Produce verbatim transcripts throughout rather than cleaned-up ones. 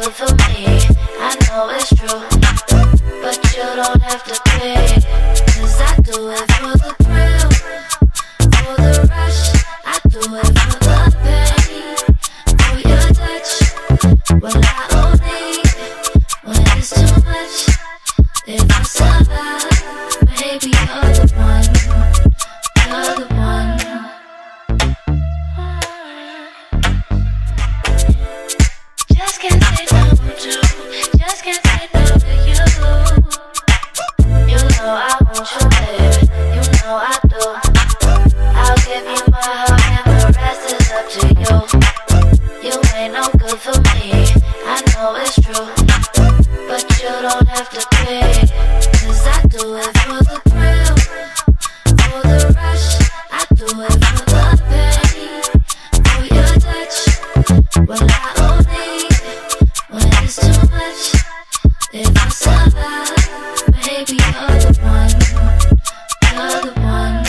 good for me. I know it's true, but you don't have to pay, 'cause I do it for the thrill, for the rush. I do it for the pain, for your touch. Well, I only when it's too much. If I survive, maybe you're the one, you're the one. Just can't say no to you, just can't say no to you. You know I want you, baby, you know I do. I'll give you my heart and the rest is up to you. You ain't no good for me, I know it's true, but you don't have to pay, 'cause I do it for the thrill, for the rush. I do it for the pain, for your touch. Well, I only when it's too much. If I survive, maybe you're the one, you're the one.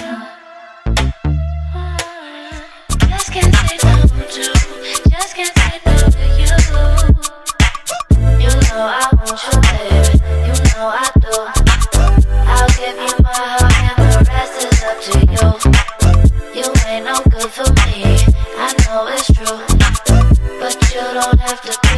Just can't say no to you, just can't say no to you. You know I want you, baby, you know I do. I'll give you my heart and the rest is up to you. You ain't no good for me, I know it's true, but you don't have to